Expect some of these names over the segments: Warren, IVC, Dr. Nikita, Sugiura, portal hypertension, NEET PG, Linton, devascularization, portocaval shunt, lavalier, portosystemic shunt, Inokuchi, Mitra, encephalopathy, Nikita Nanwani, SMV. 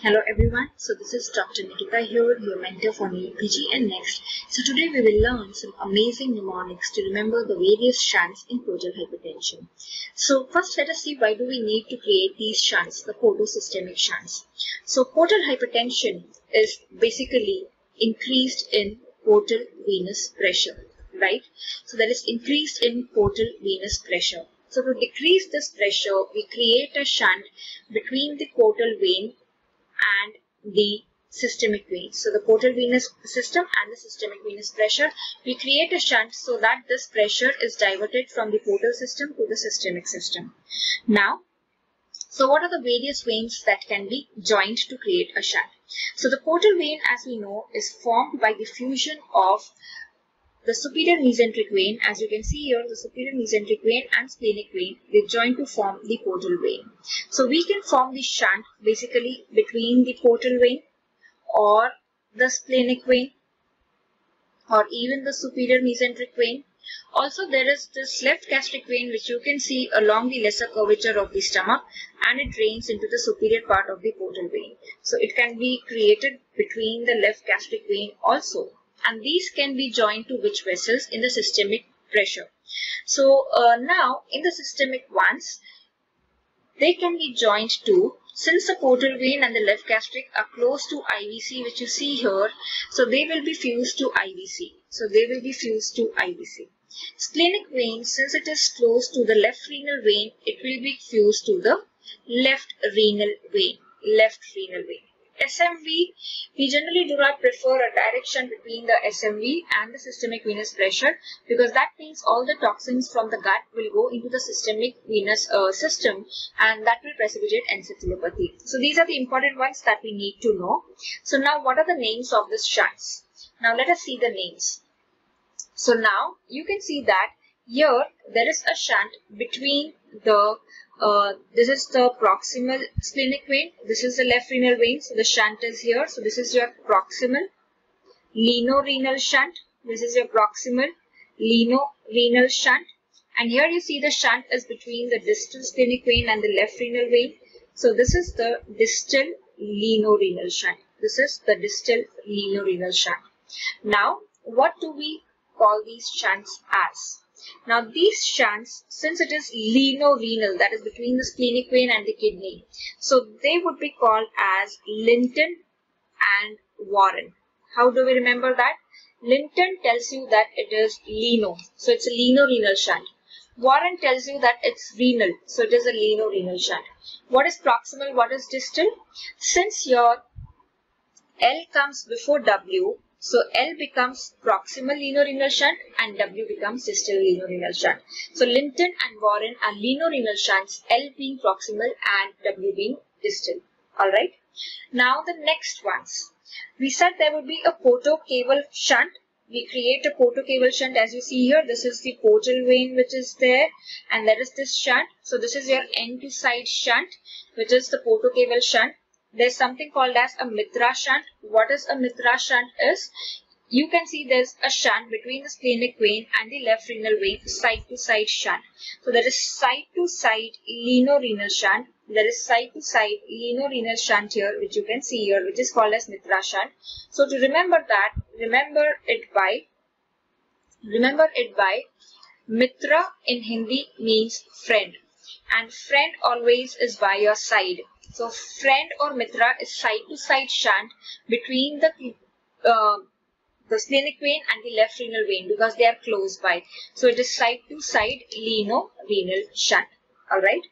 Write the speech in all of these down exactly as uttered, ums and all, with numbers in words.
Hello everyone, so this is Doctor Nikita here, your mentor for NEET P G and Next. So today we will learn some amazing mnemonics to remember the various shunts in portal hypertension. So first let us see why do we need to create these shunts, the portosystemic shunts. So portal hypertension is basically increased in portal venous pressure, right? So that is increased in portal venous pressure. So to decrease this pressure, we create a shunt between the portal vein and the systemic vein. So the portal venous system and the systemic venous pressure, we create a shunt so that this pressure is diverted from the portal system to the systemic system. Now, so what are the various veins that can be joined to create a shunt? So the portal vein, as we know, is formed by the fusion of the superior mesenteric vein. As you can see here, the superior mesenteric vein and splenic vein, they join to form the portal vein. So we can form the shunt basically between the portal vein or the splenic vein or even the superior mesenteric vein. Also, there is this left gastric vein which you can see along the lesser curvature of the stomach, and it drains into the superior part of the portal vein. So it can be created between the left gastric vein also. And these can be joined to which vessels in the systemic pressure. So uh, now in the systemic ones, they can be joined to, since the portal vein and the left gastric are close to I V C, which you see here, so they will be fused to I V C. So they will be fused to I V C. Splenic vein, since it is close to the left renal vein, it will be fused to the left renal vein. Left renal vein. S M V, we generally do not prefer a direction between the S M V and the systemic venous pressure, because that means all the toxins from the gut will go into the systemic venous uh, system, and that will precipitate encephalopathy. So these are the important ones that we need to know. So now what are the names of these shunts? Now let us see the names. So now you can see that here there is a shunt between the Uh, this is the proximal splenic vein, this is the left renal vein, so the shunt is here. So this is your proximal leno-renal shunt, this is your proximal leno-renal shunt, and here you see the shunt is between the distal splenic vein and the left renal vein. So this is the distal leno-renal shunt, this is the distal leno-renal shunt. Now what do we call these shunts as? Now these shunts, since it is leno-renal, that is between the splenic vein and the kidney, so they would be called as Linton and Warren. How do we remember that? Linton tells you that it is leno, so it's a leno-renal shunt. Warren tells you that it's renal, so it is a leno-renal shunt. What is proximal? What is distal? Since your L comes before W, so L becomes proximal leno-renal shunt and W becomes distal leno-renal shunt. So Linton and Warren are leno-renal shunts, L being proximal and W being distal. Alright. Now the next ones. We said there would be a portocaval shunt. We create a portocaval shunt, as you see here. This is the portal vein which is there, and there is this shunt. So this is your end to side shunt, which is the portocaval shunt. There's something called as a Mitra shunt. What is a Mitra shunt is, you can see there's a shunt between the splenic vein and the left renal vein, side to side shunt. So there is side to side leno-renal shunt. There is side to side leno-renal shunt here, which you can see here, which is called as Mitra shunt. So to remember that, remember it by, remember it by Mitra in Hindi means friend, and friend always is by your side. So friend or Mitra is side-to-side shunt between the uh, the splenic vein and the left renal vein, because they are close by. So it is side-to-side leno-renal shunt. Alright.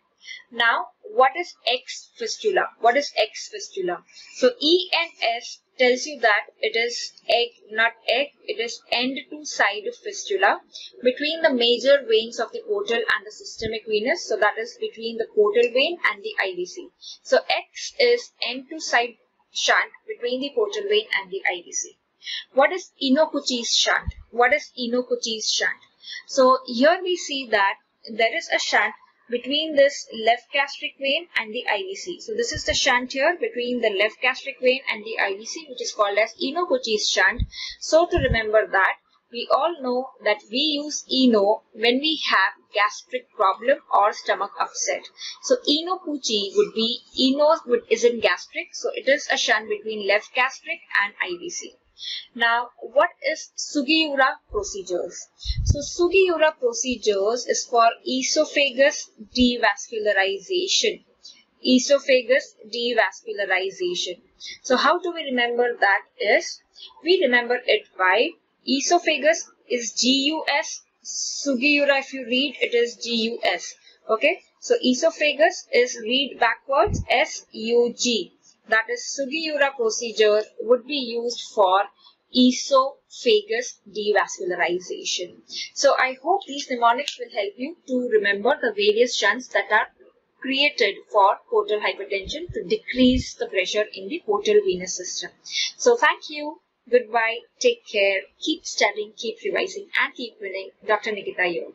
Now what is X fistula? What is X fistula? So E and S tells you that it is egg, not egg, it is end-to-side fistula between the major veins of the portal and the systemic venous. So that is between the portal vein and the I V C. So X is end-to-side shunt between the portal vein and the I V C. What is Inokuchi's shunt? What is Inokuchi's shunt? So here we see that there is a shunt between this left gastric vein and the I V C. So this is the shunt here between the left gastric vein and the I V C, which is called as Inokuchi's shunt. So to remember that, we all know that we use Ino when we have gastric problem or stomach upset. So Inokuchi would be, Ino is in gastric, so it is a shun between left gastric and I B C. Now, what is Sugiura procedures? So Sugiura procedures is for esophagus devascularization. Esophagus devascularization. So how do we remember that is? We remember it by esophagus is G U S, Sugiura if you read it is G U S. Okay, so esophagus is read backwards S U G. That is Sugiura procedure would be used for esophagus devascularization. So I hope these mnemonics will help you to remember the various shuns that are created for portal hypertension to decrease the pressure in the portal venous system. So thank you. Goodbye, take care, keep studying, keep revising, and keep winning. Doctor Nikita Nanwani.